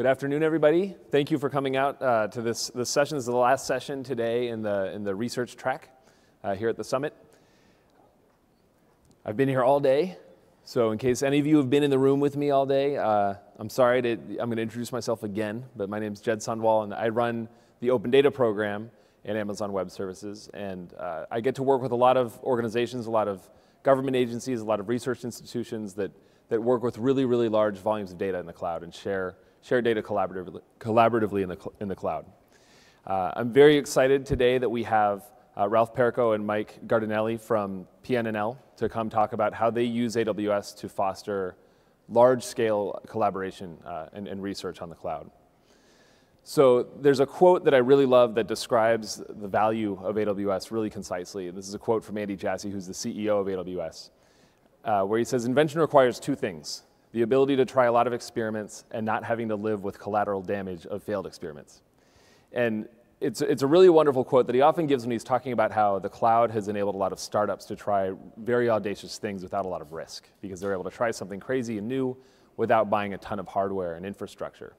Good afternoon, everybody. Thank you for coming out to this session. This is the last session today in the research track here at the summit. I've been here all day, so in case any of you have been in the room with me all day, I'm going to introduce myself again, but my name is Jed Sundwall, and I run the Open Data Program at Amazon Web Services, and I get to work with a lot of organizations, a lot of government agencies, a lot of research institutions that work with really, really large volumes of data in the cloud and share data collaboratively in the cloud. I'm very excited today that we have Ralph Perico and Mike Gardinelli from PNNL to come talk about how they use AWS to foster large-scale collaboration and research on the cloud. So there's a quote that I really love that describes the value of AWS really concisely. This is a quote from Andy Jassy, who's the CEO of AWS, where he says, "Invention requires two things: the ability to try a lot of experiments and not having to live with collateral damage of failed experiments." And it's a really wonderful quote that he often gives when he's talking about how the cloud has enabled a lot of startups to try very audacious things without a lot of risk, because they're able to try something crazy and new without buying a ton of hardware and infrastructure.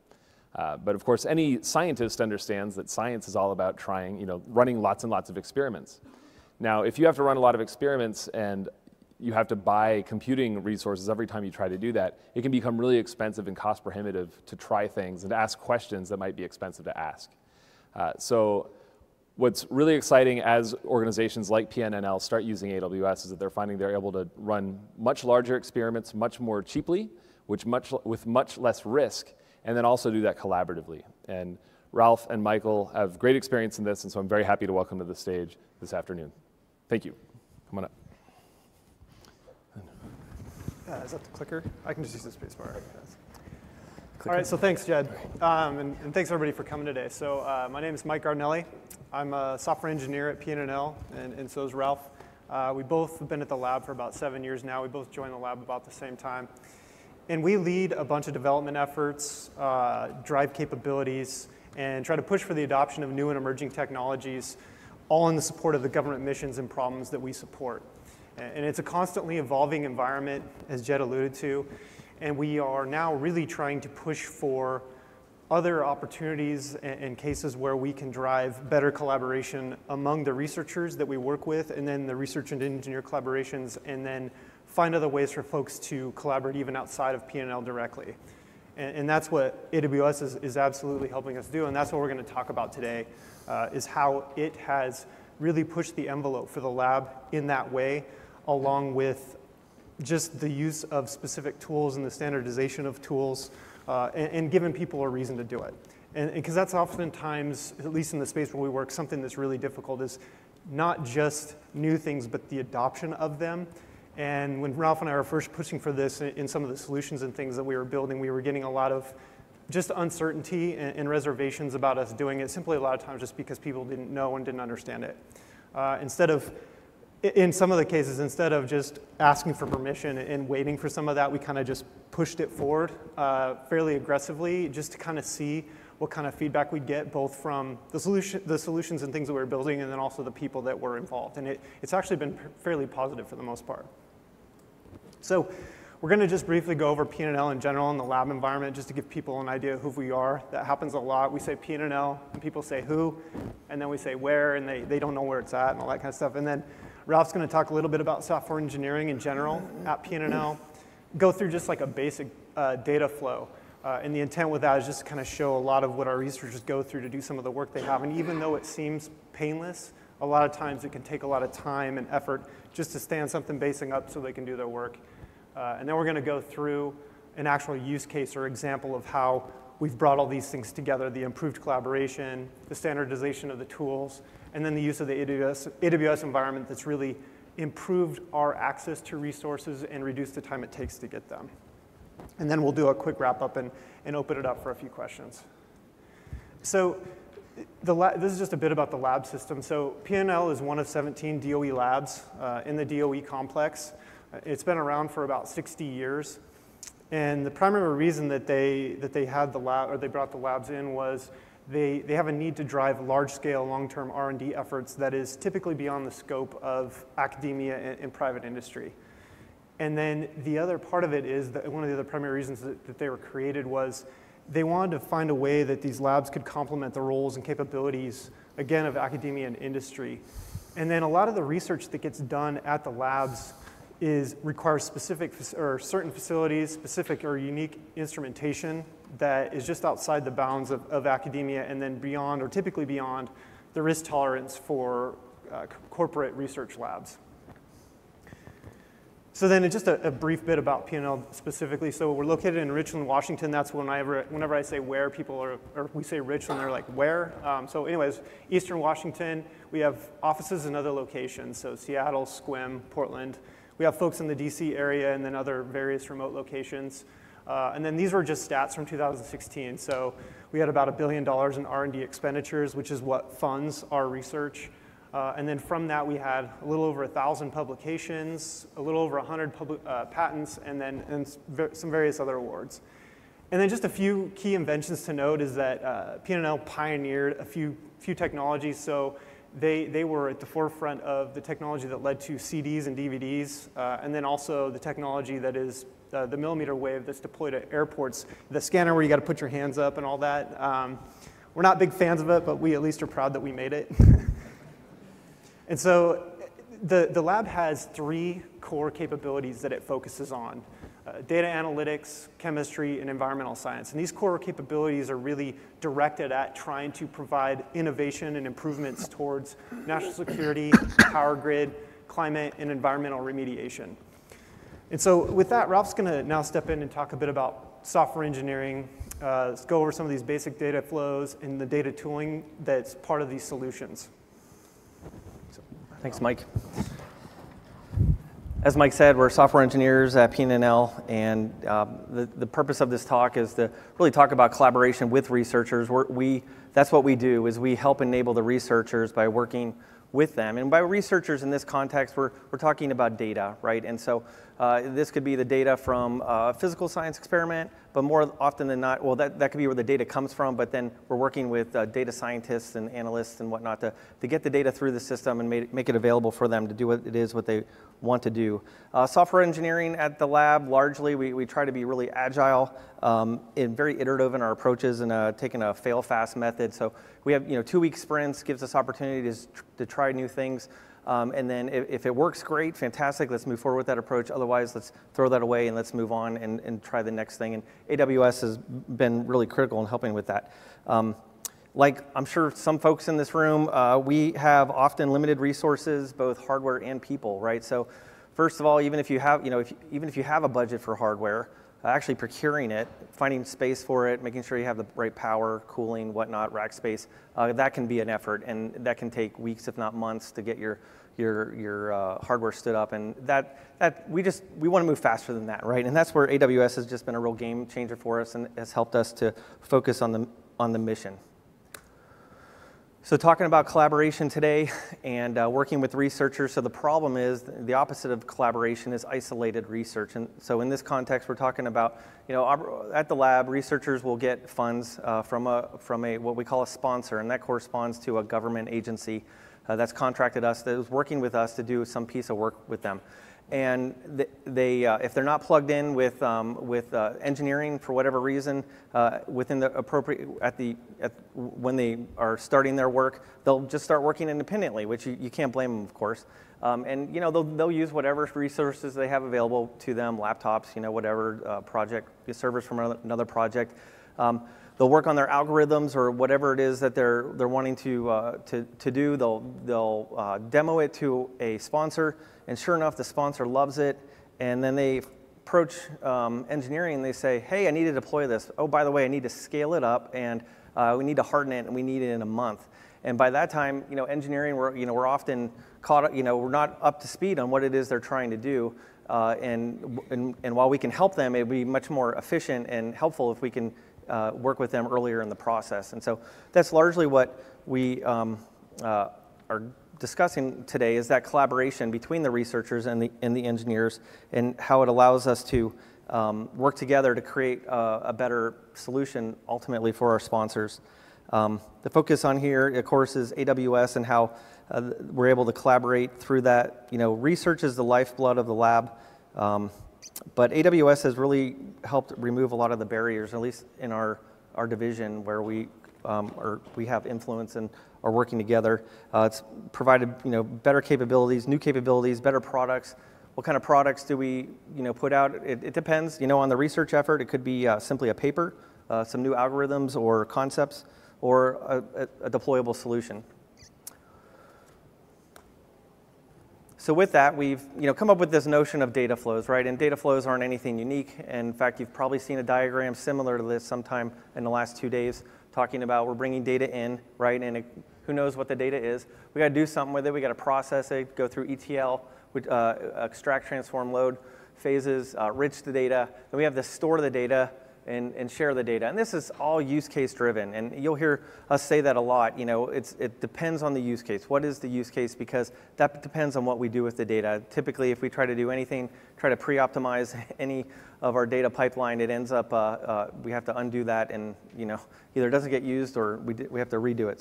But of course, any scientist understands that science is all about trying, running lots and lots of experiments. Now, if you have to run a lot of experiments and you have to buy computing resources every time you try to do that, it can become really expensive and cost prohibitive to try things and to ask questions that might be expensive to ask. So what's really exciting as organizations like PNNL start using AWS is that they're finding they're able to run much larger experiments much more cheaply, with much less risk, and then also do that collaboratively. And Ralph and Michael have great experience in this, and so I'm very happy to welcome to the stage this afternoon. Thank you. Come on up. Is that the clicker? I can just use the space bar. All right, so thanks, Jed. And thanks, everybody, for coming today. So my name is Mike Gardinelli. I'm a software engineer at PNNL, and so is Ralph. We both have been at the lab for about 7 years now. We both joined the lab about the same time. And we lead a bunch of development efforts, drive capabilities, and try to push for the adoption of new and emerging technologies, all in the support of the government missions and problems that we support. And it's a constantly evolving environment, as Jed alluded to. And we are now really trying to push for other opportunities and cases where we can drive better collaboration among the researchers that we work with, and then the research and engineer collaborations, and then find other ways for folks to collaborate even outside of PNNL directly. And that's what AWS is absolutely helping us do. And that's what we're going to talk about today, is how it has really pushed the envelope for the lab in that way, along with just the use of specific tools and the standardization of tools, and giving people a reason to do it. And because that's oftentimes, at least in the space where we work, something that's really difficult is not just new things, but the adoption of them. And when Ralph and I were first pushing for this in some of the solutions and things that we were building, we were getting a lot of just uncertainty and reservations about us doing it, simply a lot of times just because people didn't know and didn't understand it. Instead of, in some of the cases, instead of just asking for permission and waiting for some of that, we kind of just pushed it forward fairly aggressively, just to kind of see what kind of feedback we'd get, both from the solutions and things that we were building, and then also the people that were involved. And it's actually been fairly positive for the most part. So we're going to just briefly go over PNNL in general in the lab environment, just to give people an idea of who we are. That happens a lot. We say PNNL, and people say who, and then we say where, and they don't know where it's at, and all that kind of stuff. And then Ralph's going to talk a little bit about software engineering in general at PNNL, go through just like a basic data flow. And the intent with that is just to kind of show a lot of what our researchers go through to do some of the work they have. And even though it seems painless, a lot of times it can take a lot of time and effort just to stand something basic up so they can do their work. And then we're going to go through an actual use case or example of how we've brought all these things together: the improved collaboration, the standardization of the tools, and then the use of the AWS environment that's really improved our access to resources and reduced the time it takes to get them. And then we'll do a quick wrap up and open it up for a few questions. So this is just a bit about the lab system. So PNNL is one of 17 DOE labs in the DOE complex. It's been around for about 60 years. And the primary reason that they had the lab, or they brought the labs in, was they have a need to drive large-scale, long-term R&D efforts that is typically beyond the scope of academia and private industry. And then the other part of it is that one of the other primary reasons that they were created was they wanted to find a way that these labs could complement the roles and capabilities, again, of academia and industry. And then a lot of the research that gets done at the labs requires specific or certain facilities, specific or unique instrumentation that is just outside the bounds of academia and then beyond, or typically beyond, the risk tolerance for corporate research labs. So then just a brief bit about P&L specifically. So we're located in Richland, Washington. That's whenever I say where, people are, or we say Richland, they're like, where? So anyways, Eastern Washington, we have offices in other locations. So Seattle, Squim, Portland. We have folks in the DC area and then other various remote locations. And then these were just stats from 2016. So we had about $1 billion in R&D expenditures, which is what funds our research. And then from that, we had a little over 1,000 publications, a little over 100 patents, and then some various other awards. And then just a few key inventions to note is that P&L pioneered a few technologies. So they were at the forefront of the technology that led to CDs and DVDs, and then also the technology that is the millimeter wave that's deployed at airports, the scanner where you got to put your hands up and all that. We're not big fans of it, but we at least are proud that we made it. And so the lab has three core capabilities that it focuses on: data analytics, chemistry, and environmental science. And these core capabilities are really directed at trying to provide innovation and improvements towards national security, power grid, climate, and environmental remediation. And so with that, Ralph's going to now step in and talk a bit about software engineering. Let's go over some of these basic data flows and the data tooling that's part of these solutions. Thanks, Mike. As Mike said, we're software engineers at P&L, and the purpose of this talk is to really talk about collaboration with researchers. That's what we do, is we help enable the researchers by working with them. And by researchers in this context, we're talking about data, right? And so this could be the data from a physical science experiment, but more often than not, well, that could be where the data comes from, but then we're working with data scientists and analysts and whatnot to get the data through the system and make it available for them to do what it is what they want to do. Software engineering at the lab, largely, we try to be really agile and very iterative in our approaches and taking a fail-fast method. So we have 2-week sprints, gives us opportunities to try new things. And then if it works, great, fantastic, let's move forward with that approach. Otherwise, let's throw that away and let's move on and try the next thing. And AWS has been really critical in helping with that. Like I'm sure some folks in this room, we have often limited resources, both hardware and people, right? So first of all, even if you have, even if you have a budget for hardware, actually procuring it, finding space for it, making sure you have the right power, cooling, whatnot, rack space, that can be an effort, and that can take weeks, if not months, to get your hardware stood up. And we want to move faster than that, right? And that's where AWS has just been a real game changer for us and has helped us to focus on the mission. So talking about collaboration today and working with researchers, so the problem is the opposite of collaboration is isolated research. And so in this context, we're talking about, at the lab, researchers will get funds from what we call a sponsor, and that corresponds to a government agency that's contracted us, that is working with us to do some piece of work with them. And if they're not plugged in with engineering for whatever reason, within the appropriate when they are starting their work, they'll just start working independently, which you can't blame them, of course. And they'll use whatever resources they have available to them, laptops, whatever project, servers from another project. They'll work on their algorithms or whatever it is that they're wanting to do. They'll demo it to a sponsor, and sure enough, the sponsor loves it. And then they approach engineering and they say, "Hey, I need to deploy this. Oh, by the way, I need to scale it up, and we need to harden it, and we need it in a month." And by that time, engineering, we're often caught, we're not up to speed on what it is they're trying to do. And while we can help them, it'd be much more efficient and helpful if we can work with them earlier in the process. And so that's largely what we are discussing today, is that collaboration between the researchers and the engineers, and how it allows us to work together to create a better solution ultimately for our sponsors. The focus on here, of course, is AWS and how we're able to collaborate through that. Research is the lifeblood of the lab. But AWS has really helped remove a lot of the barriers, at least in our our division where we have influence and are working together. It's provided better capabilities, new capabilities, better products. What kind of products do we put out? It depends on the research effort. It could be simply a paper, some new algorithms or concepts, or a deployable solution. So with that, we've come up with this notion of data flows, right? And data flows aren't anything unique. And in fact, you've probably seen a diagram similar to this sometime in the last 2 days, talking about we're bringing data in, right? And who knows what the data is? We got to do something with it. We got to process it, go through ETL, extract, transform, load phases, enrich the data. Then we have to store the data and share the data. And this is all use case driven. And you'll hear us say that a lot. It depends on the use case. What is the use case? Because that depends on what we do with the data. Typically, if we try to do anything, try to pre-optimize any of our data pipeline, it ends up we have to undo that, and either it doesn't get used or we have to redo it.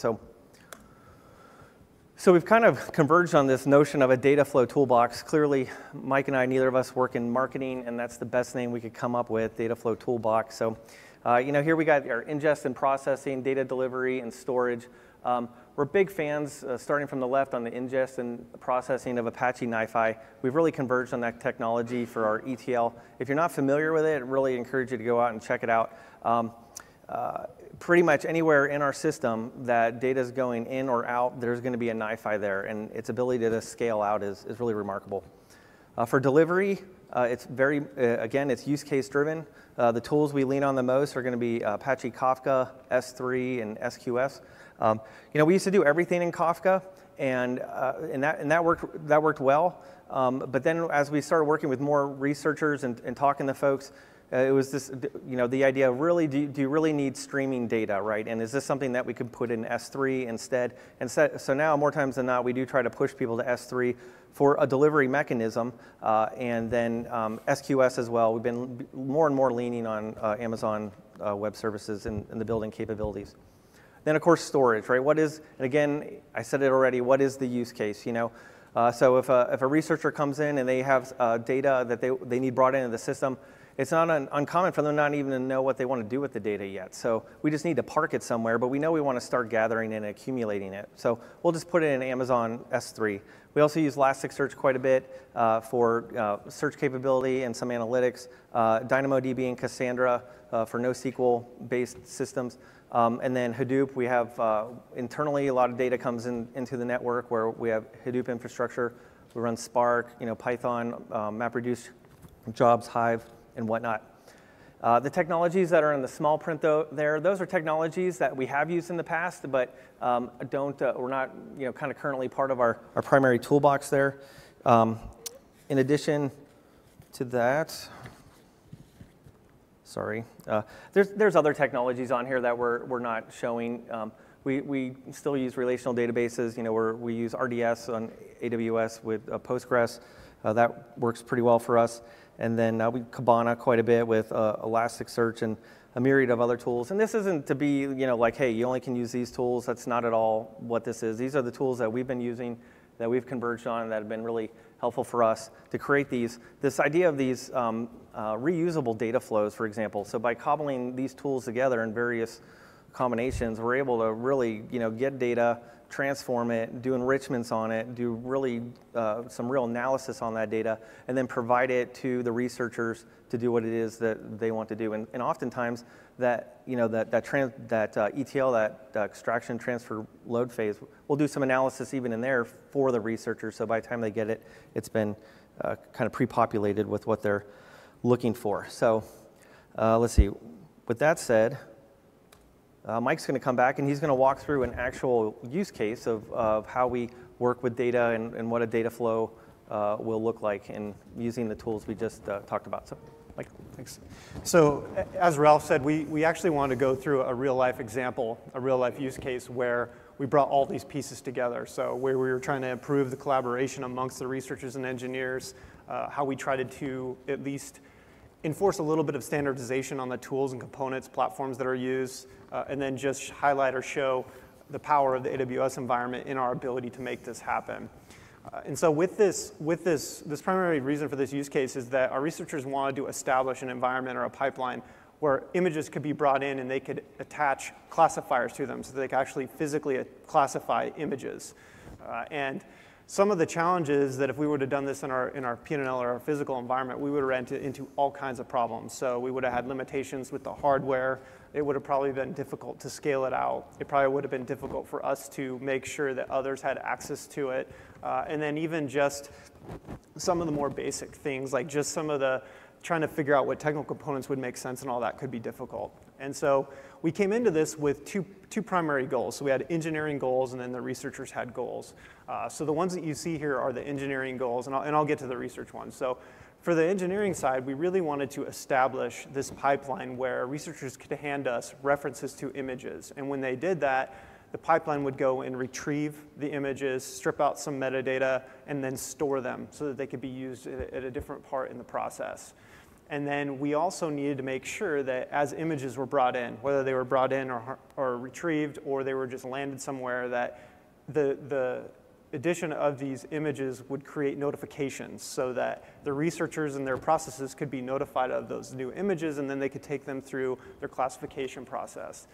So we've kind of converged on this notion of a data flow toolbox. Clearly, Mike and I, neither of us work in marketing, and that's the best name we could come up with, data flow toolbox. So here we got our ingest and processing, data delivery, and storage. We're big fans, starting from the left on the ingest and processing of Apache NiFi. We've really converged on that technology for our ETL. If you're not familiar with it, I really encourage you to go out and check it out. Pretty much anywhere in our system that data is going in or out, there's going to be a NiFi there, and its ability to scale out is really remarkable. For delivery, it's very, again, it's use case driven. The tools we lean on the most are going to be Apache Kafka, S3, and SQS. We used to do everything in Kafka, and that worked well. But then as we started working with more researchers and talking to folks, it was this, the idea of really, do you really need streaming data, right? And is this something that we could put in S3 instead? And so now, more times than not, we do try to push people to S3 for a delivery mechanism, and then SQS as well. We've been more and more leaning on Amazon Web Services and the building capabilities. Then, of course, storage, right? What is, and again, I said it already, what is the use case, So if a researcher comes in and they have data that they need brought into the system, it's not uncommon for them not even to know what they want to do with the data yet. So we just need to park it somewhere, but we know we want to start gathering and accumulating it. So we'll just put it in Amazon S3. We also use Elasticsearch quite a bit for search capability and some analytics, DynamoDB and Cassandra for NoSQL-based systems. And then Hadoop, we have internally a lot of data comes into the network where we have Hadoop infrastructure. We run Spark, Python, MapReduce, jobs, Hive, and whatnot. The technologies that are in the small print there, those are technologies that we have used in the past, but we're not kind of currently part of our primary toolbox there. In addition to that, sorry, there's other technologies on here that we're not showing. We still use relational databases. We use RDS on AWS with Postgres. That works pretty well for us. And then we Kibana quite a bit with Elasticsearch and a myriad of other tools. And this isn't to be, like, hey, you only can use these tools. That's not at all what this is. These are the tools that we've been using, that we've converged on, that have been really helpful for us to create these. This idea of these reusable data flows, for example. So by cobbling these tools together in various combinations, we're able to really, get data, transform it, do enrichments on it, do really some real analysis on that data, and then provide it to the researchers to do what it is that they want to do. And oftentimes that ETL, that extraction transfer load phase, we'll do some analysis even in there for the researchers. So by the time they get it, it's been kind of pre-populated with what they're looking for. So let's see. With that said, Mike's going to come back, and he's going to walk through an actual use case of how we work with data and what a data flow will look like in using the tools we just talked about. So, Mike. Thanks. So as Ralph said, we actually want to go through a real-life example, a real-life use case where we brought all these pieces together. So where we were trying to improve the collaboration amongst the researchers and engineers, how we tried to at least enforce a little bit of standardization on the tools and components, platforms that are used, and then just highlight or show the power of the AWS environment in our ability to make this happen. And so this primary reason for this use case is that our researchers want to establish an environment or a pipeline where images could be brought in and they could attach classifiers to them so that they could actually physically classify images. And some of the challenges that if we would have done this in our P&L or our physical environment, we would have ran into all kinds of problems. So we would have had limitations with the hardware. It would have probably been difficult to scale it out. It probably would have been difficult for us to make sure that others had access to it. And then even just some of the more basic things, like just some of the trying to figure out what technical components would make sense and all that could be difficult. And so we came into this with two primary goals. So we had engineering goals, and then the researchers had goals. So the ones that you see here are the engineering goals, and I'll get to the research ones. So for the engineering side, we really wanted to establish this pipeline where researchers could hand us references to images. And when they did that, the pipeline would go and retrieve the images, strip out some metadata, and then store them so that they could be used at a different part in the process. And then we also needed to make sure that as images were brought in, whether they were brought in or retrieved or they were just landed somewhere, that the addition of these images would create notifications so that the researchers and their processes could be notified of those new images, and then they could take them through their classification process.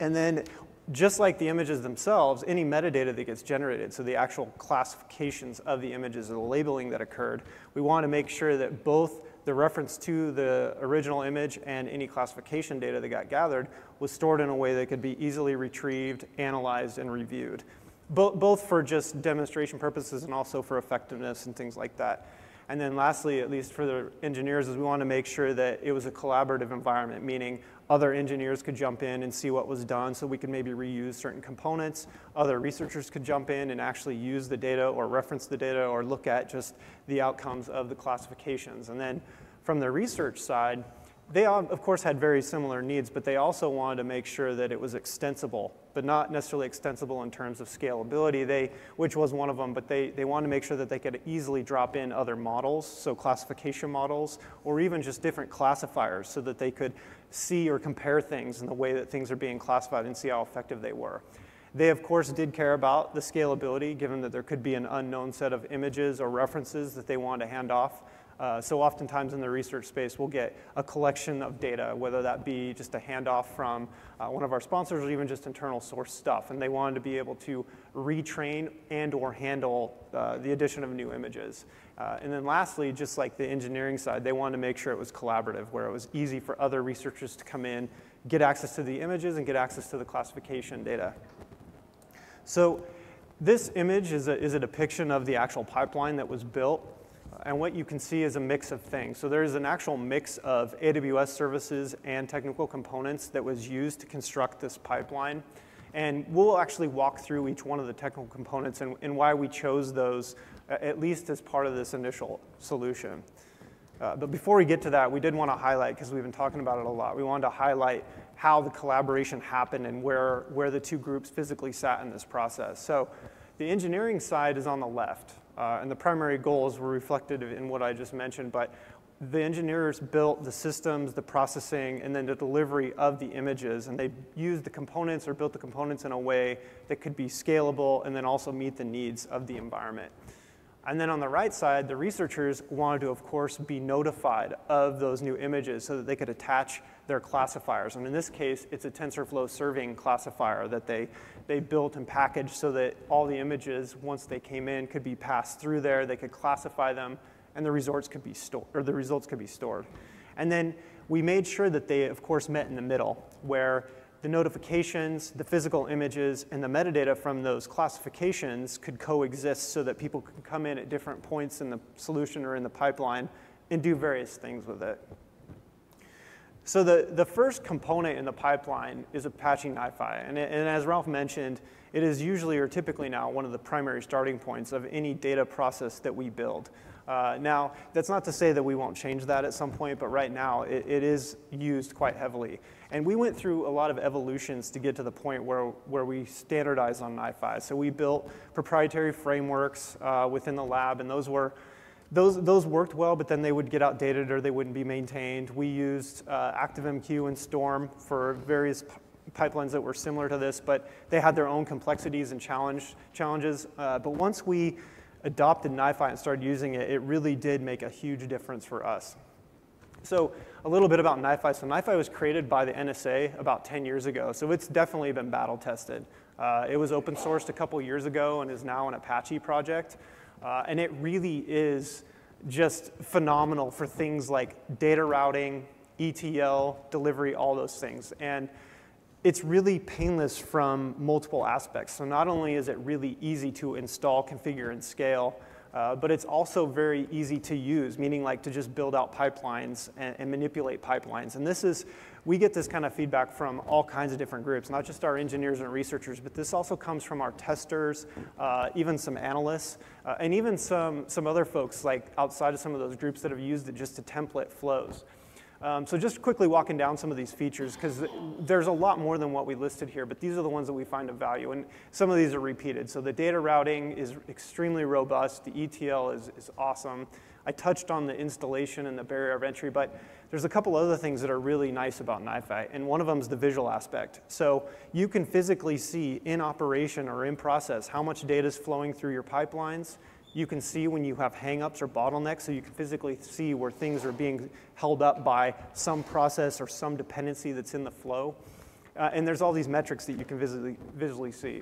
And then just like the images themselves, any metadata that gets generated, so the actual classifications of the images or the labeling that occurred, we want to make sure that both the reference to the original image and any classification data that got gathered was stored in a way that could be easily retrieved, analyzed, and reviewed, both for just demonstration purposes and also for effectiveness and things like that. And then lastly, at least for the engineers, is we want to make sure that it was a collaborative environment, meaning other engineers could jump in and see what was done, so we could maybe reuse certain components. Other researchers could jump in and actually use the data or reference the data or look at just the outcomes of the classifications. And then from the research side, they all, of course, had very similar needs, but they also wanted to make sure that it was extensible, but not necessarily extensible in terms of scalability, which was one of them, but they wanted to make sure that they could easily drop in other models, so classification models, or even just different classifiers so that they could see or compare things in the way that things are being classified and see how effective they were. They, of course, did care about the scalability, given that there could be an unknown set of images or references that they wanted to hand off. So oftentimes in the research space, we'll get a collection of data, whether that be just a handoff from one of our sponsors or even just internal source stuff. And they wanted to be able to retrain and or handle the addition of new images. And then lastly, just like the engineering side, they wanted to make sure it was collaborative, where it was easy for other researchers to come in, get access to the images, and get access to the classification data. So this image is a depiction of the actual pipeline that was built. And what you can see is a mix of things. So there's an actual mix of AWS services and technical components that was used to construct this pipeline. And we'll actually walk through each one of the technical components and why we chose those, at least as part of this initial solution. But before we get to that, we did want to highlight, because we've been talking about it a lot, we wanted to highlight how the collaboration happened and where the two groups physically sat in this process. So the engineering side is on the left. And the primary goals were reflected in what I just mentioned, but the engineers built the systems, the processing, and then the delivery of the images, and they used the components or built the components in a way that could be scalable and then also meet the needs of the environment. And then on the right side, the researchers wanted to, of course, be notified of those new images so that they could attach their classifiers. And in this case, it's a TensorFlow Serving classifier that they built and packaged so that all the images, once they came in, could be passed through there. They could classify them, and the results could be stored. And then we made sure that they, of course, met in the middle, where the notifications, the physical images, and the metadata from those classifications could coexist so that people could come in at different points in the solution or in the pipeline and do various things with it. So the first component in the pipeline is Apache NiFi. And as Ralph mentioned, it is usually or typically now one of the primary starting points of any data process that we build. Now, that's not to say that we won't change that at some point, but right now it is used quite heavily. And we went through a lot of evolutions to get to the point where we standardized on NiFi. So we built proprietary frameworks within the lab, and those worked well, but then they would get outdated or they wouldn't be maintained. We used ActiveMQ and Storm for various pipelines that were similar to this, but they had their own complexities and challenges. But once we adopted NiFi and started using it, it really did make a huge difference for us. So a little bit about NiFi. So NiFi was created by the NSA about 10 years ago. So it's definitely been battle tested. It was open sourced a couple years ago and is now an Apache project. And it really is just phenomenal for things like data routing, ETL, delivery, all those things. And it's really painless from multiple aspects. So not only is it really easy to install, configure, and scale, but it's also very easy to use, meaning like to just build out pipelines and manipulate pipelines. And this is, we get this kind of feedback from all kinds of different groups, not just our engineers and researchers, but this also comes from our testers, even some analysts, and even some other folks like outside of some of those groups that have used it just to template flows. So just quickly walking down some of these features, because there's a lot more than what we listed here, but these are the ones that we find of value, and some of these are repeated. So the data routing is extremely robust. The ETL is awesome. I touched on the installation and the barrier of entry, but there's a couple other things that are really nice about NiFi, and one of them is the visual aspect. So you can physically see in operation or in process how much data is flowing through your pipelines. You can see when you have hangups or bottlenecks, so you can physically see where things are being held up by some process or some dependency that's in the flow. And there's all these metrics that you can visually see.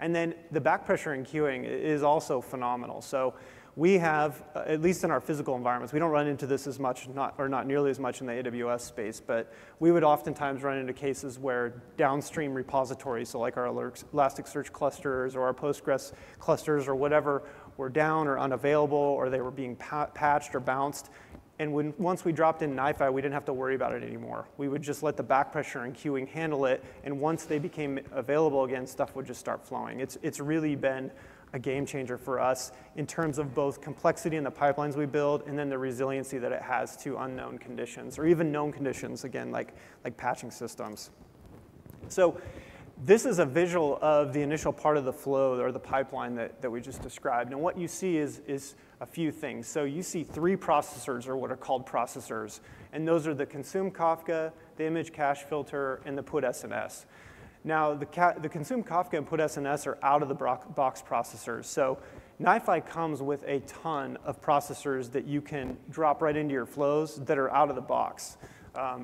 And then the back pressure in queuing is also phenomenal. So we have, at least in our physical environments, we don't run into this as much, not nearly as much in the AWS space, but we would oftentimes run into cases where downstream repositories, so like our Elasticsearch clusters or our Postgres clusters or whatever, were down or unavailable, or they were being patched or bounced. And once we dropped in NiFi, we didn't have to worry about it anymore. We would just let the back pressure and queuing handle it, and once they became available again, stuff would just start flowing. It's really been a game changer for us in terms of both complexity in the pipelines we build and then the resiliency that it has to unknown conditions, or even known conditions, again, like patching systems. So this is a visual of the initial part of the flow or the pipeline that we just described. And what you see is a few things. So you see three processors, or what are called processors. And those are the consume Kafka, the image cache filter, and the put SNS. Now, the consume Kafka and put SNS are out of the box processors. So NiFi comes with a ton of processors that you can drop right into your flows that are out of the box.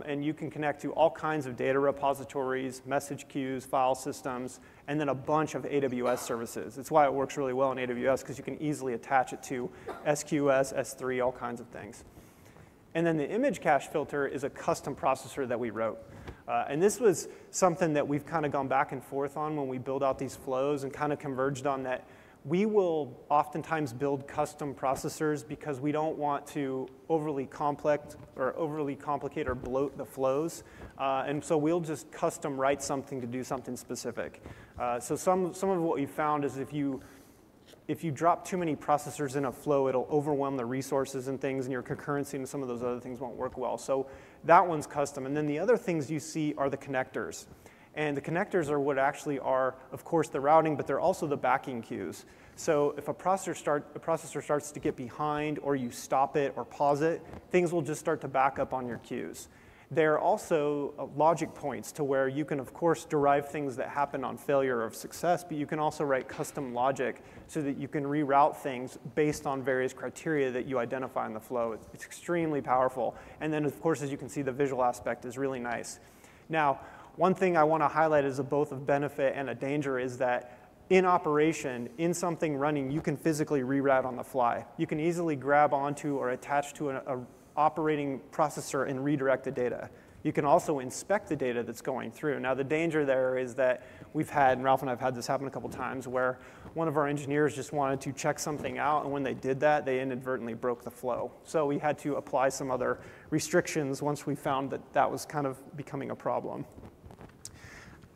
And you can connect to all kinds of data repositories, message queues, file systems, and then a bunch of AWS services. It's why it works really well in AWS, because you can easily attach it to SQS, S3, all kinds of things. And then the image cache filter is a custom processor that we wrote. And this was something that we've kind of gone back and forth on when we build out these flows and kind of converged on that. We will oftentimes build custom processors because we don't want to overly complicate or bloat the flows. And so we'll just custom write something to do something specific. So some of what we found is if you drop too many processors in a flow, it'll overwhelm the resources and things, and your concurrency and some of those other things won't work well. So that one's custom. And then the other things you see are the connectors. And the connectors are what actually are, of course, the routing, but they're also the backing queues. So if a processor starts to get behind, or you stop it or pause it, things will just start to back up on your queues. There are also logic points to where you can, of course, derive things that happen on failure or success, but you can also write custom logic so that you can reroute things based on various criteria that you identify in the flow. It's extremely powerful. And then, of course, as you can see, the visual aspect is really nice. Now, one thing I want to highlight is both a benefit and a danger is that in operation, in something running, you can physically reroute on the fly. You can easily grab onto or attach to an operating processor and redirect the data. You can also inspect the data that's going through. Now, the danger there is that we've had, and Ralph and I have had this happen a couple times, where one of our engineers just wanted to check something out, and when they did that, they inadvertently broke the flow. So we had to apply some other restrictions once we found that that was kind of becoming a problem.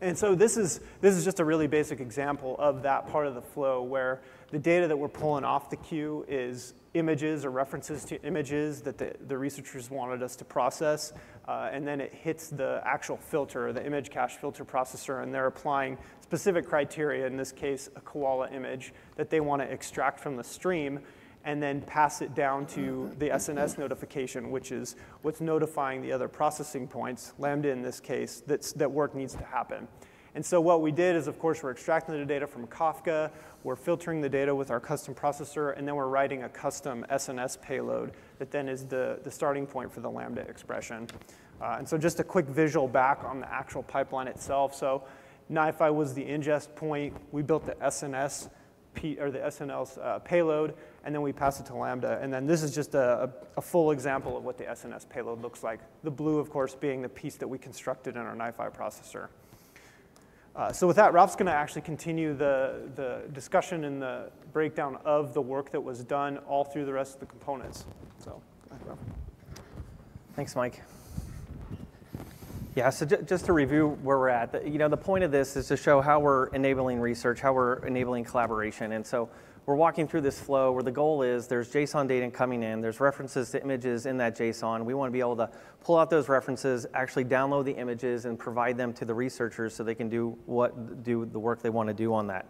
And so this is just a really basic example of that part of the flow where the data that we're pulling off the queue is images or references to images that the researchers wanted us to process, and then it hits the actual filter, the image cache filter processor, and they're applying specific criteria, in this case, a koala image that they want to extract from the stream and then pass it down to the SNS notification, which is what's notifying the other processing points, Lambda in this case, that work needs to happen. And so what we did is, of course, we're extracting the data from Kafka, we're filtering the data with our custom processor, and then we're writing a custom SNS payload that then is the starting point for the Lambda expression. And so just a quick visual back on the actual pipeline itself. So NiFi was the ingest point. We built the SNS or the SNL's payload, and then we pass it to Lambda. And then this is just a full example of what the SNS payload looks like. The blue, of course, being the piece that we constructed in our NiFi processor. So with that, Ralph's going to actually continue the discussion and the breakdown of the work that was done all through the rest of the components. So, go ahead, Ralph. Thanks, Mike. Yeah, so just to review where we're at, the point of this is to show how we're enabling research, how we're enabling collaboration. And so we're walking through this flow where the goal is there's JSON data coming in, there's references to images in that JSON. We want to be able to pull out those references, actually download the images, and provide them to the researchers so they can do the work they want to do on that.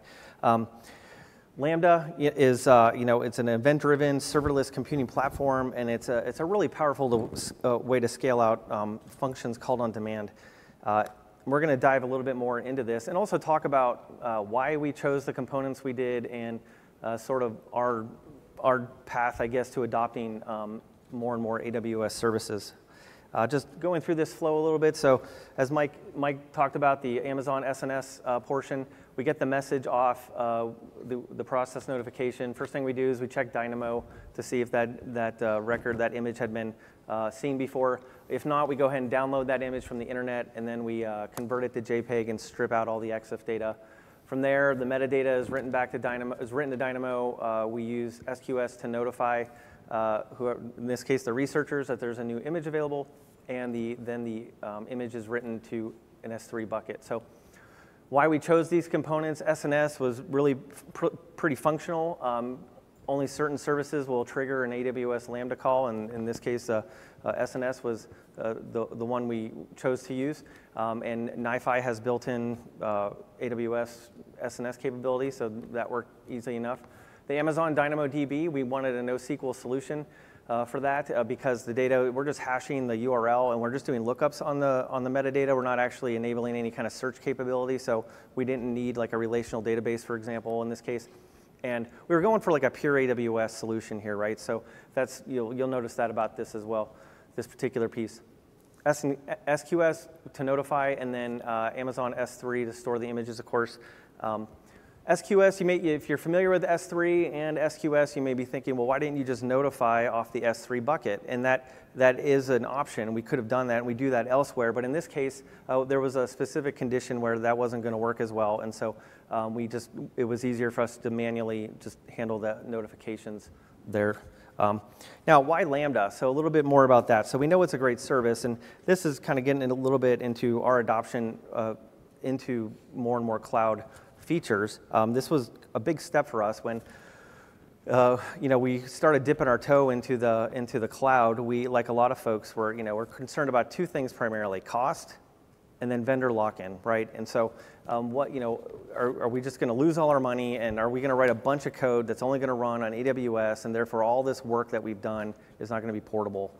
Lambda is, it's an event-driven, serverless computing platform, and it's a really powerful way to scale out functions called on demand. We're going to dive a little bit more into this, and also talk about why we chose the components we did, and sort of our path, I guess, to adopting more and more AWS services. Just going through this flow a little bit. So as Mike talked about, the Amazon SNS portion, we get the message off the process notification. First thing we do is we check Dynamo to see if that record, that image had been seen before. If not, we go ahead and download that image from the internet, and then we convert it to JPEG and strip out all the EXIF data. From there, the metadata is written back to Dynamo. We use SQS to notify who are, in this case, the researchers, that there's a new image available, and then the image is written to an S3 bucket. So why we chose these components, SNS was really pretty functional. Only certain services will trigger an AWS Lambda call, and in this case, SNS was the one we chose to use. And NiFi has built-in AWS SNS capability, so that worked easily enough. The Amazon DynamoDB, we wanted a NoSQL solution for that because the data, we're just hashing the URL and we're just doing lookups on the metadata. We're not actually enabling any kind of search capability, so we didn't need like a relational database, for example, in this case. And we were going for like a pure AWS solution here, right? So that's, you'll notice that about this as well, this particular piece. SQS to notify, and then Amazon S3 to store the images, of course. SQS, if you're familiar with S3 and SQS, you may be thinking, well, why didn't you just notify off the S3 bucket? And that is an option. We could have done that, and we do that elsewhere. But in this case, there was a specific condition where that wasn't going to work as well. And so it was easier for us to manually just handle the notifications there. Now, why Lambda? So a little bit more about that. So we know it's a great service, and this is kind of getting a little bit into our adoption into more and more cloud features. This was a big step for us when we started dipping our toe into the cloud. We, like a lot of folks, we're concerned about two things primarily: cost, and then vendor lock-in, right? And so, are we just going to lose all our money, and are we going to write a bunch of code that's only going to run on AWS, and therefore all this work that we've done is not going to be portable?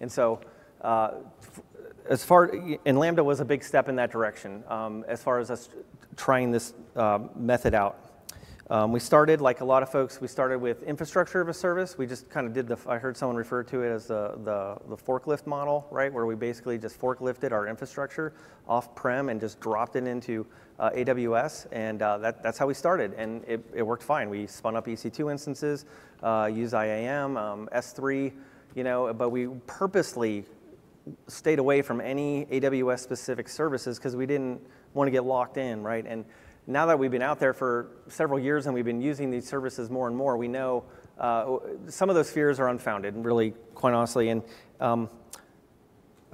And so. And Lambda was a big step in that direction as far as us trying this method out. We started, like a lot of folks, we started with infrastructure of a service. We just kind of did I heard someone refer to it as the forklift model, right, where we basically just forklifted our infrastructure off-prem and just dropped it into AWS, and that's how we started, and it worked fine. We spun up EC2 instances, used IAM, S3, but we purposely stayed away from any AWS-specific services because we didn't want to get locked in, right? And now that we've been out there for several years and we've been using these services more and more, we know some of those fears are unfounded, really, quite honestly, and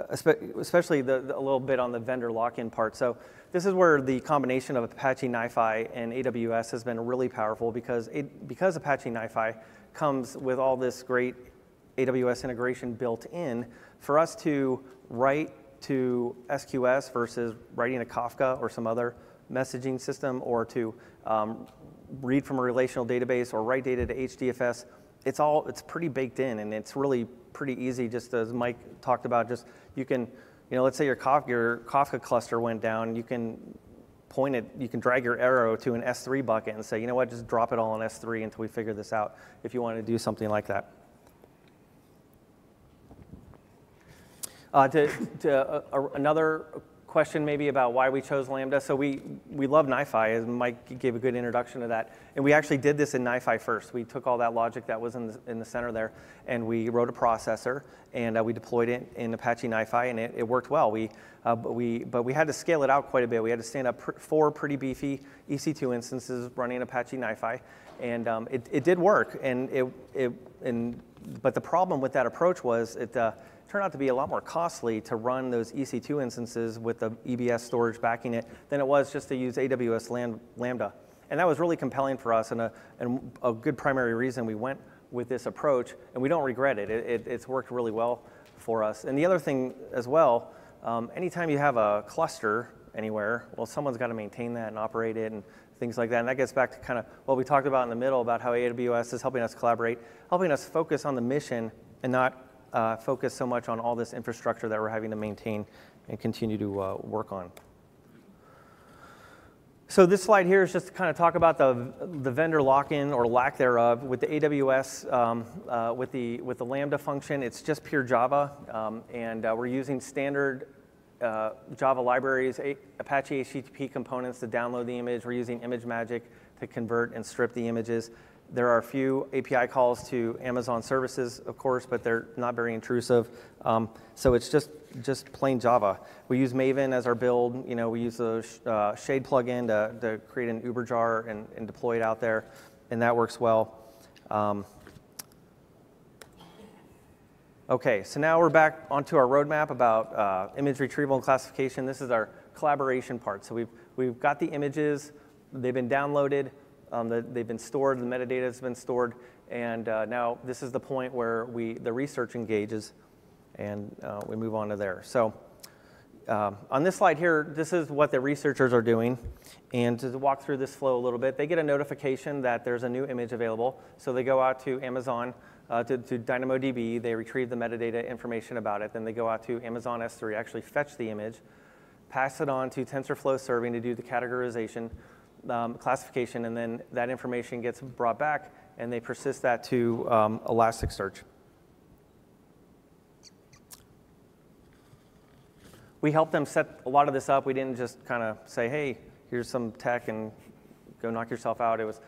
especially a little bit on the vendor lock-in part. So this is where the combination of Apache NiFi and AWS has been really powerful because Apache NiFi comes with all this great AWS integration built in, for us to write to SQS versus writing to Kafka or some other messaging system, or to read from a relational database or write data to HDFS, it's pretty baked in, and it's really pretty easy. Just as Mike talked about, just you can you know, let's say your Kafka cluster went down, you can point it, you can drag your arrow to an S3 bucket and say, you know what, just drop it all in S3 until we figure this out, if you want to do something like that. Another question maybe about why we chose Lambda. So we love NiFi, as Mike gave a good introduction to that. And we actually did this in NiFi first. We took all that logic that was in the center there, and we wrote a processor, and we deployed it in Apache NiFi, and it worked well. But we had to scale it out quite a bit. We had to stand up four pretty beefy EC2 instances running Apache NiFi, and it did work. And but the problem with that approach was it turned out to be a lot more costly to run those EC2 instances with the EBS storage backing it than it was just to use AWS Lambda. And that was really compelling for us, and a good primary reason we went with this approach, and we don't regret it. It's worked really well for us. And the other thing as well, anytime you have a cluster anywhere, well, someone's got to maintain that and operate it and things like that. And that gets back to kind of what we talked about in the middle about how AWS is helping us collaborate, helping us focus on the mission and not focus so much on all this infrastructure that we're having to maintain and continue to work on. So this slide here is just to kind of talk about the vendor lock-in or lack thereof with the AWS, with the Lambda function. It's just pure Java, we're using standard Java libraries, Apache HTTP components to download the image. We're using ImageMagick to convert and strip the images. There are a few API calls to Amazon services, of course, but they're not very intrusive. So it's just plain Java. We use Maven as our build. You know, we use the Shade plugin to create an Uber jar and deploy it out there, and that works well. Okay, so now we're back onto our roadmap about image retrieval and classification. This is our collaboration part. So we've got the images. They've been downloaded. They've been stored, the metadata has been stored, and now this is the point where the research engages, and we move on to there. So on this slide here, this is what the researchers are doing, and to walk through this flow a little bit, they get a notification that there's a new image available, so they go out to Amazon, to DynamoDB, they retrieve the metadata information about it, then they go out to Amazon S3, actually fetch the image, pass it on to TensorFlow Serving to do the categorization, classification, and then that information gets brought back, and they persist that to Elasticsearch. We helped them set a lot of this up. We didn't just kind of say, hey, here's some tech and go knock yourself out. It was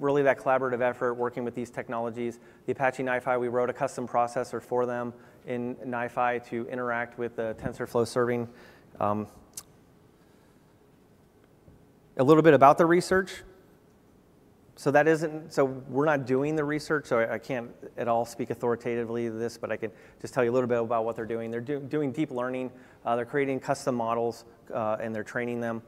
really that collaborative effort working with these technologies. The Apache NiFi, we wrote a custom processor for them in NiFi to interact with the TensorFlow Serving. A little bit about the research. So we're not doing the research, so I can't at all speak authoritatively to this, but I can just tell you a little bit about what they're doing. They're doing deep learning. They're creating custom models, and they're training them.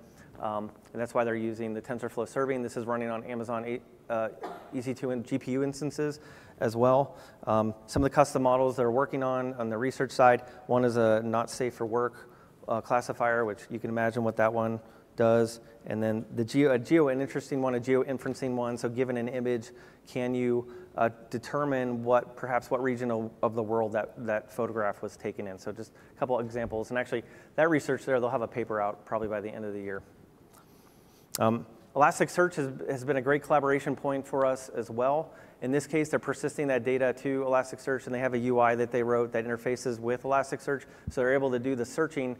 And that's why they're using the TensorFlow Serving. This is running on Amazon EC2 and GPU instances as well. Some of the custom models they're working on the research side, one is a not safe for work classifier, which you can imagine what that one does, and then an interesting one, a geo-inferencing one. So given an image, can you determine perhaps what region of the world that photograph was taken in? So just a couple examples, and actually that research there, they'll have a paper out probably by the end of the year. Elasticsearch has been a great collaboration point for us as well. In this case, they're persisting that data to Elasticsearch, and they have a UI that they wrote that interfaces with Elasticsearch, so they're able to do the searching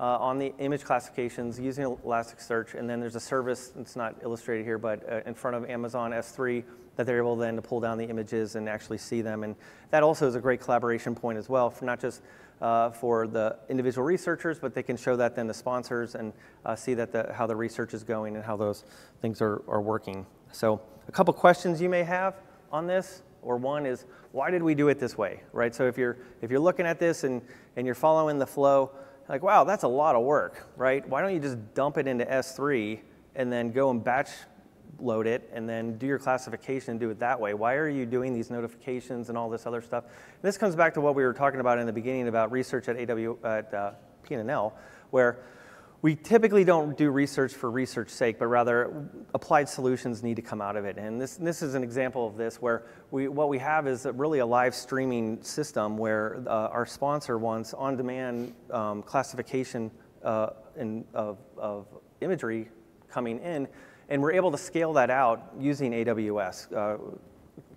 on the image classifications using Elasticsearch, and then there's a service, it's not illustrated here, but in front of Amazon S3 that they're able then to pull down the images and actually see them. And that also is a great collaboration point as well, for not just for the individual researchers, but they can show that then to sponsors and see that how the research is going and how those things are working. So a couple questions you may have on this. Or one is, why did we do it this way, right? So if you're looking at this and you're following the flow, like, wow, that's a lot of work, right? Why don't you just dump it into S3 and then go and batch load it and then do your classification and do it that way? Why are you doing these notifications and all this other stuff? And this comes back to what we were talking about in the beginning about research at P&L, where We typically don't do research for research's sake, but rather applied solutions need to come out of it. And this is an example of this, where what we have is really a live streaming system where our sponsor wants on-demand classification of imagery coming in, and we're able to scale that out using AWS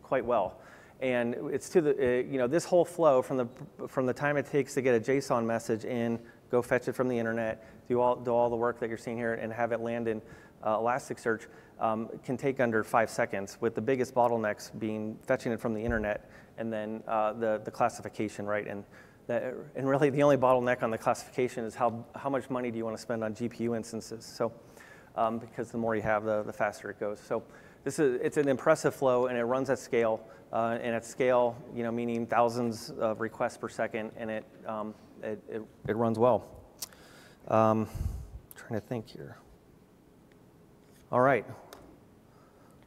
quite well. And it's to the you know, this whole flow from the time it takes to get a JSON message in, go fetch it from the internet, do all the work that you're seeing here, and have it land in Elasticsearch can take under 5 seconds, with the biggest bottlenecks being fetching it from the internet and then the classification, right? And really the only bottleneck on the classification is how much money do you want to spend on GPU instances? So because the more you have, the faster it goes. So it's an impressive flow, and it runs at scale, you know, meaning thousands of requests per second, and it runs well. Trying to think here. All right.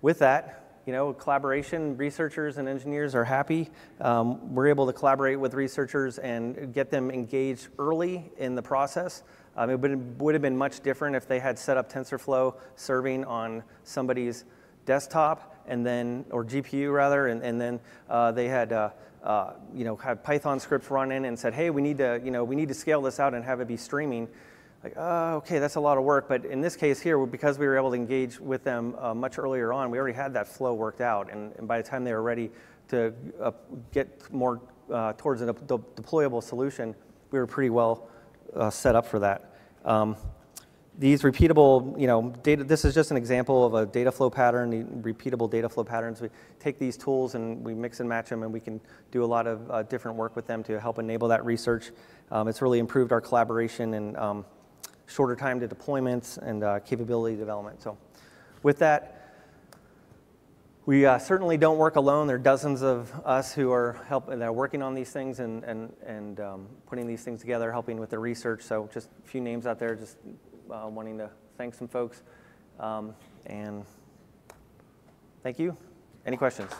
With that, you know, collaboration, researchers and engineers are happy. We're able to collaborate with researchers and get them engaged early in the process. It would have been much different if they had set up TensorFlow serving on somebody's desktop, and then, or GPU rather, and then they had you know, had Python scripts run in and said, hey, we need to scale this out and have it be streaming. Like, okay, that's a lot of work. But in this case here, because we were able to engage with them much earlier on, we already had that flow worked out. And by the time they were ready to get more towards a deployable solution, we were pretty well set up for that. These repeatable, you know, data, this is just an example of a data flow pattern, the repeatable data flow patterns. We take these tools and we mix and match them, and we can do a lot of different work with them to help enable that research. It's really improved our collaboration and shorter time to deployments and capability development. So with that, we certainly don't work alone. There are dozens of us who are working on these things and putting these things together, helping with the research. So just a few names out there, just wanting to thank some folks, and thank you. Any questions?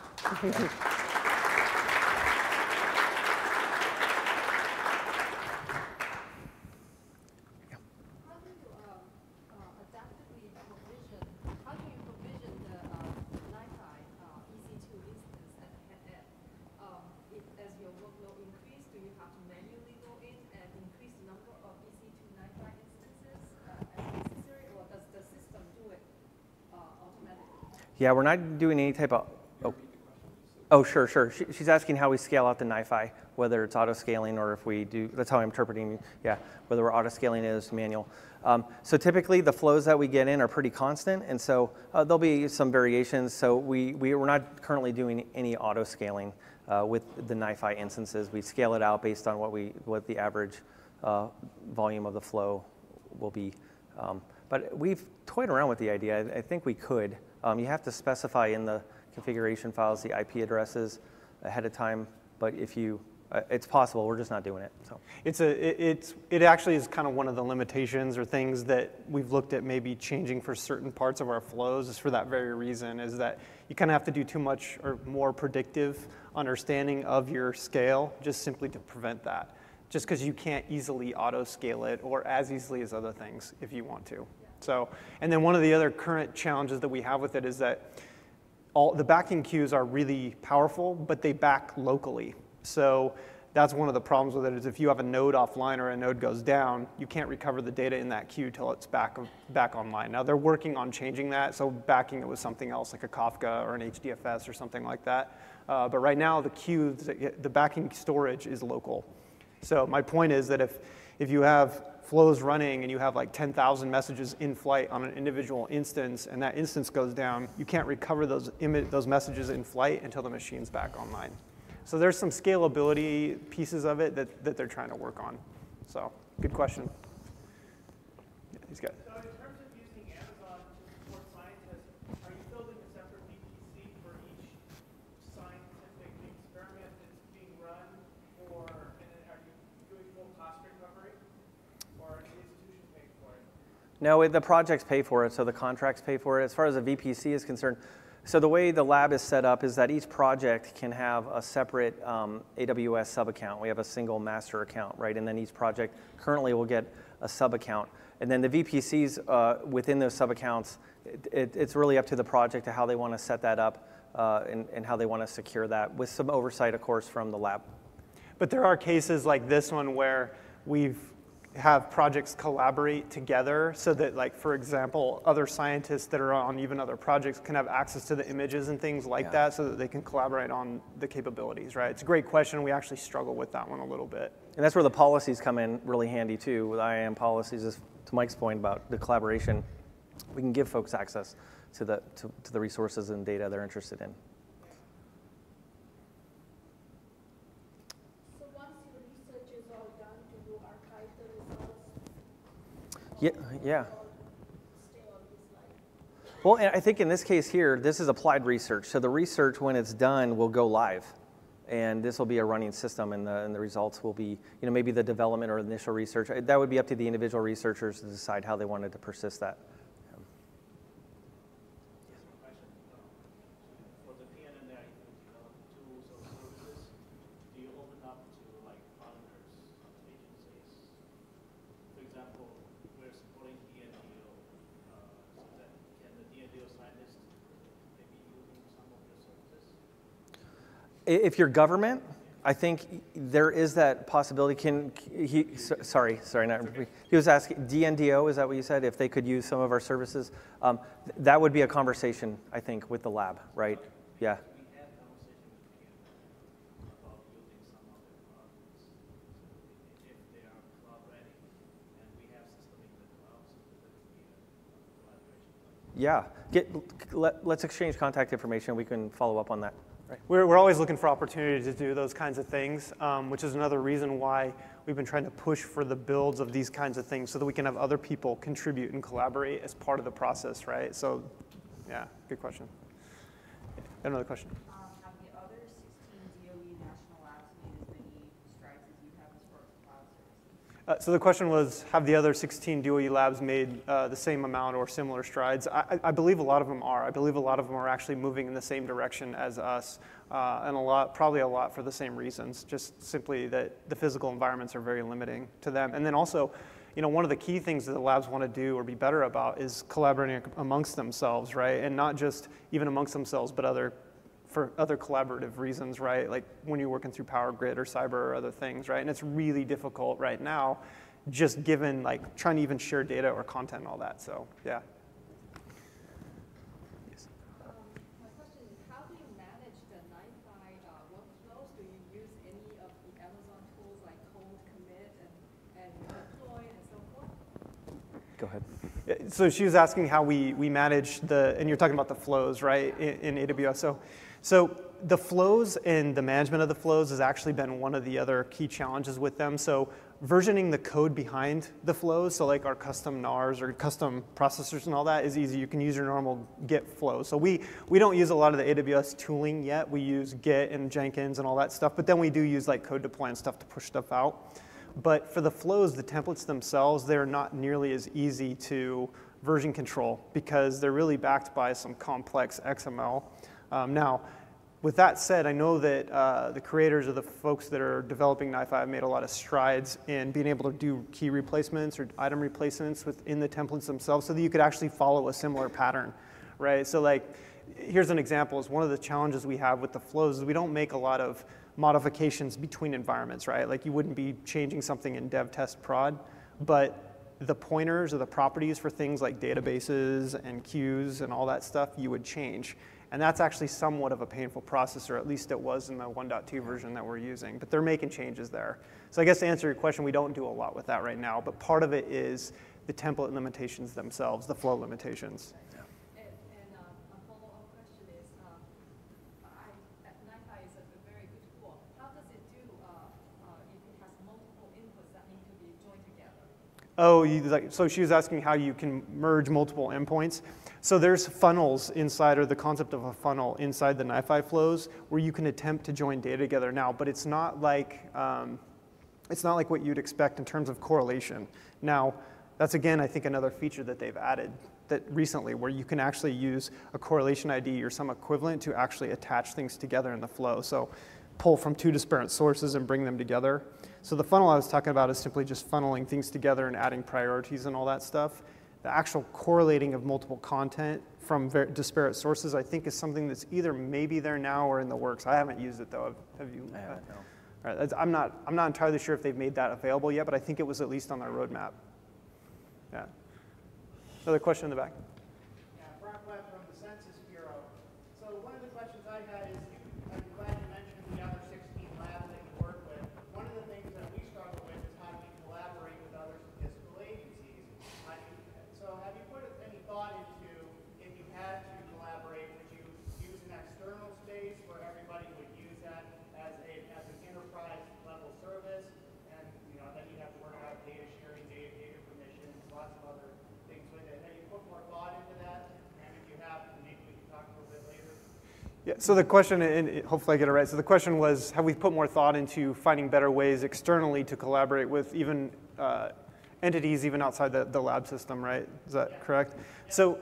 Yeah, we're not doing any type of, oh sure, sure. She's asking how we scale out the NiFi, whether it's auto-scaling or if we do, that's how I'm interpreting, yeah, whether we're auto-scaling it as manual. So typically the flows that we get in are pretty constant, and so there'll be some variations. So we're not currently doing any auto-scaling with the NiFi instances. We scale it out based on what the average volume of the flow will be. But we've toyed around with the idea. I think we could. You have to specify in the configuration files the IP addresses ahead of time, but if you, it's possible. We're just not doing it. So it actually is kind of one of the limitations or things that we've looked at maybe changing for certain parts of our flows, is for that very reason, is that you kind of have to do too much or more predictive understanding of your scale just simply to prevent that, just because you can't easily auto-scale it or as easily as other things if you want to. So, and then one of the other current challenges that we have with it is that the backing queues are really powerful, but they back locally. So that's one of the problems with it, is if you have a node offline or a node goes down, you can't recover the data in that queue till it's back online. Now they're working on changing that, so backing it with something else like a Kafka or an HDFS or something like that. But right now the queue, the backing storage is local. So my point is that if you have flows running and you have like 10,000 messages in flight on an individual instance, and that instance goes down, you can't recover those messages in flight until the machine's back online. So there's some scalability pieces of it that they're trying to work on. So good question. Yeah, he's got. So in terms of using Amazon to support scientists, are you building a separate VPC for each scientific experiment that's being run, or are you doing full cost recovery? No, the projects pay for it, so the contracts pay for it. As far as the VPC is concerned, so the way the lab is set up is that each project can have a separate AWS sub-account. We have a single master account, right? And then each project currently will get a sub-account. And then the VPCs within those sub-accounts, it's really up to the project to how they want to set that up and how they want to secure that, with some oversight, of course, from the lab. But there are cases like this one where we've have projects collaborate together so that, like, for example, other scientists that are on even other projects can have access to the images and things like that so that they can collaborate on the capabilities, right? It's a great question. We actually struggle with that one a little bit. And that's where the policies come in really handy, too, with IAM policies, is to Mike's point about the collaboration. We can give folks access to the resources and data they're interested in. Yeah. Well, and I think in this case here, this is applied research. So the research, when it's done, will go live. And this will be a running system, and the results will be, you know, maybe the development or initial research. That would be up to the individual researchers to decide how they wanted to persist that. If you're government, I think there is that possibility. He was asking, DNDO, is that what you said? If they could use some of our services? That would be a conversation, I think, with the lab, right? Yeah. Yeah, let's exchange contact information. We can follow up on that. Right. We're always looking for opportunities to do those kinds of things, which is another reason why we've been trying to push for the builds of these kinds of things so that we can have other people contribute and collaborate as part of the process, right? So, yeah, good question. Another question. Have the other 16 DOE national labs made as many strides as you have as far as cloud services? So the question was, have the other 16 DOE labs made the same amount or similar strides? I believe a lot of them are. I believe a lot of them are actually moving in the same direction as us, and probably a lot for the same reasons, just simply that the physical environments are very limiting to them. And then also, you know, one of the key things that the labs want to do or be better about is collaborating amongst themselves, right? And not just even amongst themselves, but for other collaborative reasons, right? Like when you're working through Power Grid or cyber or other things, right? And it's really difficult right now, just given like trying to even share data or content and all that. So yeah. Yes. My question is, how do you manage the NiFi workflows? Do you use any of the Amazon tools like code, commit, and deploy, and so forth? Go ahead. So she was asking how we manage the, and you're talking about the flows, right, in AWS. So the flows and the management of the flows has actually been one of the other key challenges with them. So versioning the code behind the flows, so like our custom NARs or custom processors and all that is easy. You can use your normal Git flow. So we don't use a lot of the AWS tooling yet. We use Git and Jenkins and all that stuff, but then we do use like code deploy and stuff to push stuff out. But for the flows, the templates themselves, they're not nearly as easy to version control because they're really backed by some complex XML. Now, with that said, I know that the creators or the folks that are developing NiFi have made a lot of strides in being able to do key replacements or item replacements within the templates themselves so that you could actually follow a similar pattern, right? So like, here's an example. Is one of the challenges we have with the flows is we don't make a lot of modifications between environments, right? Like you wouldn't be changing something in dev, test, prod, but the pointers or the properties for things like databases and queues and all that stuff you would change. And that's actually somewhat of a painful process, or at least it was in the 1.2 version that we're using, but they're making changes there. So I guess to answer your question, we don't do a lot with that right now, but part of it is the template limitations themselves, the flow limitations. Oh, so she was asking how you can merge multiple endpoints. So there's funnels inside, or the concept of a funnel inside the NiFi flows, where you can attempt to join data together now, but it's not like what you'd expect in terms of correlation. Now, that's again, I think, another feature that they've added that recently, where you can actually use a correlation ID or some equivalent to actually attach things together in the flow. So pull from two disparate sources and bring them together. So the funnel I was talking about is simply just funneling things together and adding priorities and all that stuff. The actual correlating of multiple content from disparate sources, I think, is something that's either maybe there now or in the works. I haven't used it, though. Have you? I haven't, no. All right. I'm not entirely sure if they've made that available yet, but I think it was at least on their roadmap. Yeah. Another question in the back. Yeah, Brock Webb from the Census Bureau. So one of the questions I had is, I'm glad you mentioned the other 16 labs that you work with. One of the things that we struggle with is how do you collaborate with other statistical agencies? So have you put any thought into if you had to collaborate, would you use an external space where everybody would use that as an enterprise level service, and you know then you have to work out data sharing, data permissions, lots of other things with it. Have you put more thought into that? And if you have, maybe we can talk a little bit later. Yeah. So the question, and hopefully I get it right. So the question was, have we put more thought into finding better ways externally to collaborate with even entities even outside the lab system, right? Is that correct? Yeah.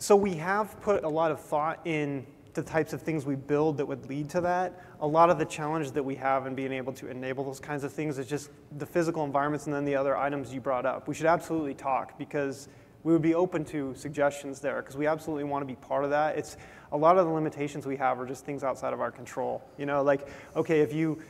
So we have put a lot of thought in the types of things we build that would lead to that. A lot of the challenge that we have in being able to enable those kinds of things is just the physical environments and then the other items you brought up. We should absolutely talk because we would be open to suggestions there because we absolutely want to be part of that. It's a lot of the limitations we have are just things outside of our control. You know, like, okay, if you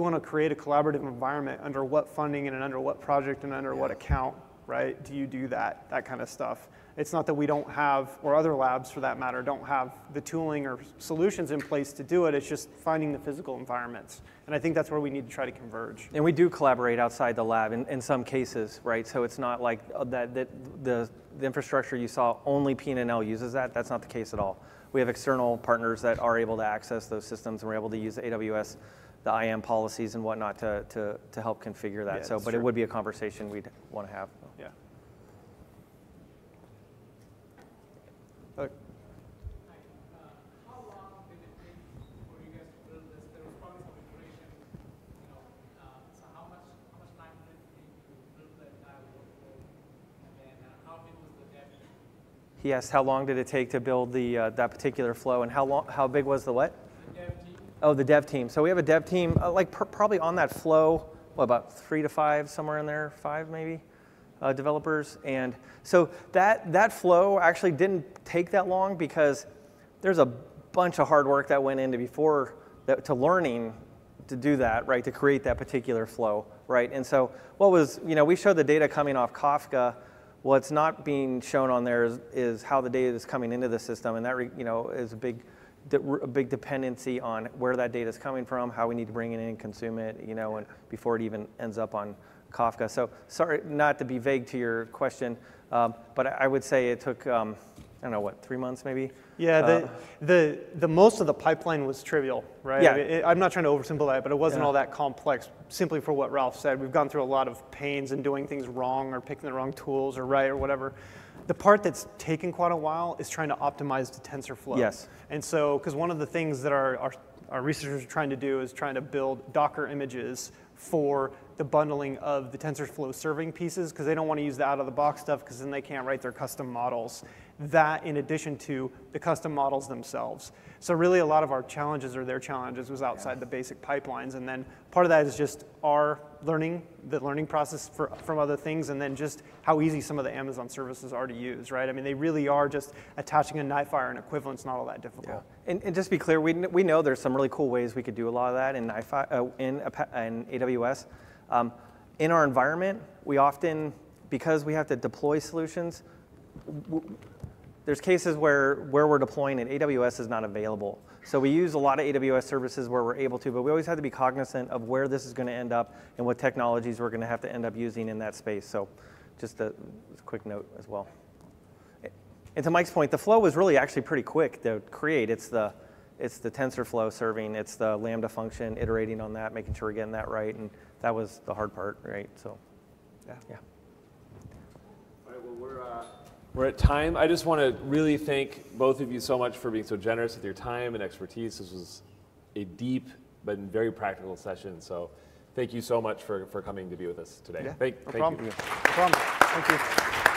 want to create a collaborative environment, under what funding and under what project and under what account, right? Do you do that? That kind of stuff. It's not that we don't have, or other labs for that matter, don't have the tooling or solutions in place to do it. It's just finding the physical environments. And I think that's where we need to try to converge. And we do collaborate outside the lab in some cases, right? So it's not like that the infrastructure you saw, only PNNL uses that. That's not the case at all. We have external partners that are able to access those systems, and we're able to use AWS, the IAM policies and whatnot to help configure that. Yeah, so, but true. It would be a conversation we'd want to have. Yeah. How long did it take for you guys to build this? There was probably some iteration, you know. So how much time did it take to build the entire workflow? And then how big was the debt? He asked how long did it take to build the that particular flow, and how big was the what? The dev team. Oh, the dev team. So we have a dev team, like probably on that flow, what, about 3 to 5, somewhere in there, 5 maybe. Developers, and so that flow actually didn't take that long because there's a bunch of hard work that went into before that, to learning to do that, right, to create that particular flow, right? And so what was, you know, we showed the data coming off Kafka. What's not being shown on there is how the data is coming into the system, and that, you know, is a big dependency on where that data is coming from, how we need to bring it in and consume it, you know, and before it even ends up on Kafka. So sorry, not to be vague to your question, but I would say it took, I don't know, what, 3 months maybe? Yeah, the most of the pipeline was trivial, right? Yeah. I'm not trying to oversimplify it, but it wasn't all that complex, simply for what Ralph said. We've gone through a lot of pains in doing things wrong or picking the wrong tools or right or whatever. The part that's taken quite a while is trying to optimize the TensorFlow. Yes. And so, because one of the things that our researchers are trying to do is trying to build Docker images for the bundling of the TensorFlow serving pieces, because they don't want to use the out-of-the-box stuff because then they can't write their custom models. That in addition to the custom models themselves. So really a lot of our challenges, or their challenges, was outside the basic pipelines. And then part of that is just our learning, the learning process from other things, and then just how easy some of the Amazon services are to use, right? I mean, they really are just attaching a NiFi or an equivalent's not all that difficult. Yeah. And just to be clear, we know there's some really cool ways we could do a lot of that in NiFi, in AWS. In our environment, we often, because we have to deploy solutions, there's cases where we're deploying and AWS is not available. So we use a lot of AWS services where we're able to, but we always have to be cognizant of where this is going to end up and what technologies we're going to have to end up using in that space. So just a quick note as well. And to Mike's point, the flow was really actually pretty quick to create. It's the TensorFlow serving, it's the Lambda function, iterating on that, making sure we're getting that right, and that was the hard part, right? So, yeah. All right, well, we're at time. I just want to really thank both of you so much for being so generous with your time and expertise. This was a deep but very practical session, so thank you so much for coming to be with us today. Yeah, thank you. No problem. Thank you.